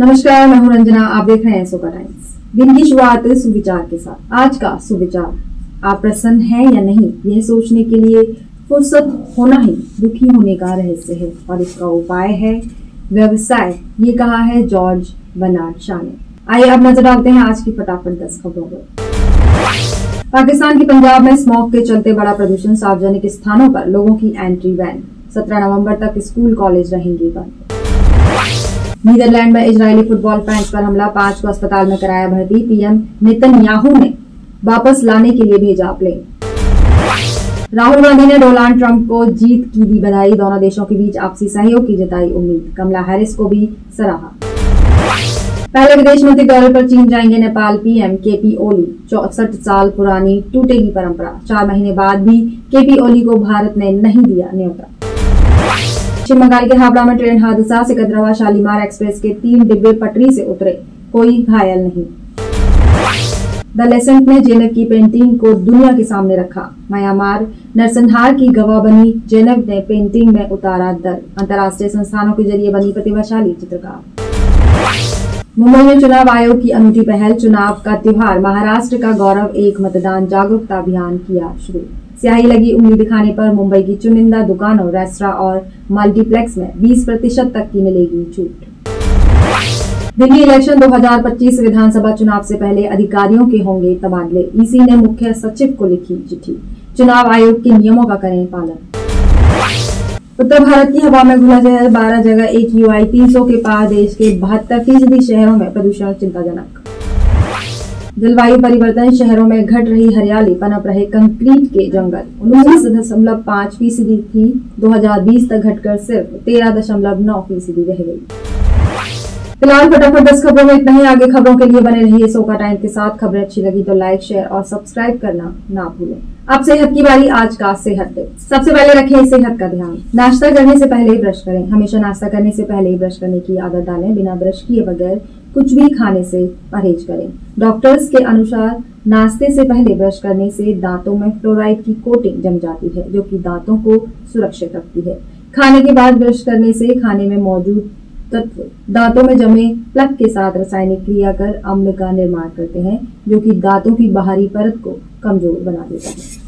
नमस्कार, मैं हूं रंजना, आप देख रहे हैं सोका टाइम्स। दिन की शुरुआत सुविचार के साथ। आज का सुविचार, आप प्रसन्न हैं या नहीं यह सोचने के लिए फुर्सत होना ही दुखी होने का रहस्य है और इसका उपाय है व्यवसाय, ये कहा है जॉर्ज बर्नार्ड शाह ने। आइए अब नजर डालते हैं आज की फटाफट 10 खबरों पर। पाकिस्तान के पंजाब में स्मॉग के चलते बड़ा प्रदूषण, सार्वजनिक स्थानों पर लोगों की एंट्री बैन, 17 नवम्बर तक स्कूल कॉलेज रहेंगे बंद। नीदरलैंड में इजरायली फुटबॉल फैंस पर हमला, 5 को अस्पताल में कराया भर्ती, पीएम नेतन्याहू ने वापस लाने के लिए भेजा प्लेन। राहुल गांधी ने डोनाल्ड ट्रंप को जीत की दी बधाई, दोनों देशों के बीच आपसी सहयोग की जताई उम्मीद, कमला हैरिस को भी सराहा। पहले विदेश मंत्री दौरे पर चीन जाएंगे नेपाल, पीएम केपी ओली, 64 साल पुरानी टूटेगी परंपरा, 4 महीने बाद भी केपी ओली को भारत ने नहीं दिया न्योता। पश्चिम बंगाल के हावड़ा में ट्रेन हादसा, सिकंदराबाद शालीमार एक्सप्रेस के 3 डिब्बे पटरी से उतरे, कोई घायल नहीं। द लेसेंट ने ज़ेनक की पेंटिंग को दुनिया के सामने रखा, म्यांमार नरसंहार की गवाह बनी, ज़ेनक ने पेंटिंग में उतारा दर, अंतर्राष्ट्रीय संस्थानों के जरिए बनी प्रतिभाशाली चित्रकार। मुंबई में चुनाव आयोग की अनूठी पहल, चुनाव का त्योहार महाराष्ट्र का गौरव, एक मतदान जागरूकता अभियान किया शुरू, स्याही लगी उंगली दिखाने पर मुंबई की चुनिंदा दुकानों, रेस्तरा और मल्टीप्लेक्स में 20% तक की मिलेगी छूट। दिल्ली इलेक्शन 2025, विधानसभा चुनाव से पहले अधिकारियों के होंगे तबादले, ईसी ने मुख्य सचिव को लिखी चिट्ठी, चुनाव आयोग के नियमों का करें पालन। उत्तर भारत की हवा में घुला जहर, 12 जगह एक यूआई 300 के पार, देश के 72% शहरों में प्रदूषण चिंताजनक। जलवायु परिवर्तन, शहरों में घट रही हरियाली, पनप रहे कंक्रीट के जंगल, 19.5% थी 2020 तक घटकर सिर्फ 13.9% रह गई। फिलहाल फटाफट 10 खबरों में इतना ही। आगे खबरों के लिए बने रहिए सोका टाइम्स के साथ। खबरें अच्छी लगी तो लाइक, शेयर और सब्सक्राइब करना ना भूलें। अब सेहत की बारी। आज का सेहत टिप्स। सबसे पहले रखें सेहत का ध्यान। नाश्ता करने से पहले ब्रश करें। हमेशा नाश्ता करने से पहले ब्रश करने की आदत डालें। बिना ब्रश किए बगैर कुछ भी खाने से परहेज करें। डॉक्टर्स के अनुसार नाश्ते से पहले ब्रश करने से दांतों में फ्लोराइड की कोटिंग जम जाती है, जो कि दांतों को सुरक्षित रखती है। खाने के बाद ब्रश करने से खाने में मौजूद तत्व दांतों में जमे प्लक के साथ रासायनिक क्रिया कर अम्ल का निर्माण करते हैं, जो कि दांतों की बाहरी परत को कमजोर बना देता है।